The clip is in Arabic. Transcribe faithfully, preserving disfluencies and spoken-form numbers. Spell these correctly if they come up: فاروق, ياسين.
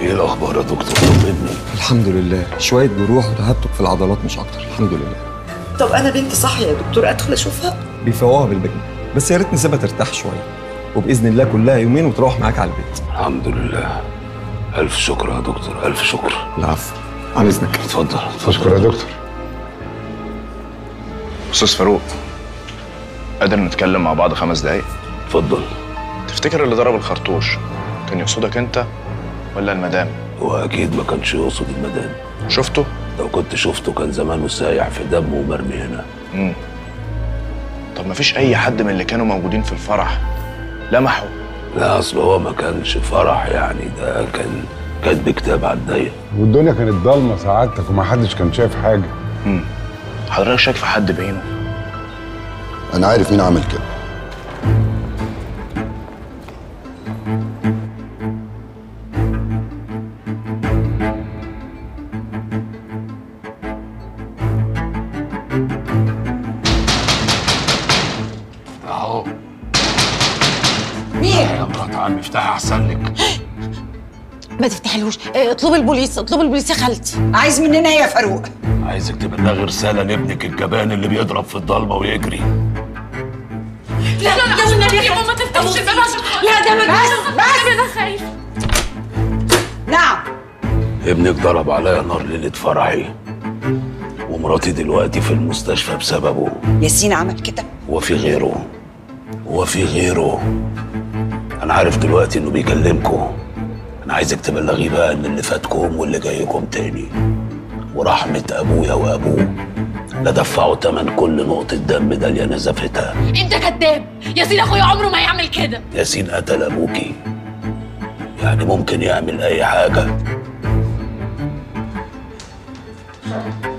ايه الاخبار يا دكتور؟ طمني. الحمد لله، شويه جروح وتهتك في العضلات مش اكتر، الحمد لله. طب انا بنتي صاحيه يا دكتور، ادخل اشوفها؟ بيفوقها بالبجنة، بس يا ريت نسيبها ترتاح شويه، وباذن الله كلها يومين وتروح معاك على البيت. الحمد لله. الف شكر يا دكتور، الف شكر. العفو، عن اذنك. اتفضل اتفضل. شكرا يا دكتور. استاذ فاروق، قادر نتكلم مع بعض خمس دقايق؟ اتفضل. تفتكر اللي ضرب الخرطوش كان يقصدك انت ولا المدام؟ واكيد ما كانش يقصد المدام. شفته؟ لو كنت شفته كان زمانه سايح في دمه ومرمي هنا. امم طب ما فيش اي حد من اللي كانوا موجودين في الفرح لمحه؟ لا، اصل هو ما كانش فرح يعني، ده كان كاتب كتاب على الضيق، والدنيا كانت ضلمه سعادتك وما حدش كان شايف حاجه. امم حضرتك شايف في حد بعينه؟ انا عارف مين عمل كده. ما تفتحلوش، اطلبي البوليس، اطلبي البوليس يا خالتي. عايز مننا ايه يا فاروق؟ عايزك تبلغي رساله لابنك الجبان اللي بيضرب في الضلمه ويجري. لا لا لا لا يا ماما، ما تفتحش الباب عشان لا ده بس بس انا خايف. نعم. ابنك ضرب عليا نار ليله فرحي، ومراتي دلوقتي في المستشفى بسببه. ياسين عمل كده؟ وفي غيره وفي غيره. انا عارف دلوقتي انه بيكلمكم. أنا عايزك تبلغيه بقى إن اللي فاتكم واللي جايكم تاني، ورحمة أبويا وأبوه لا دفعوا تمن كل نقطة دم داليا نزفتها. أنت كذاب، ياسين أخويا عمره ما هيعمل كده. ياسين قتل أبوكي، يعني ممكن يعمل أي حاجة.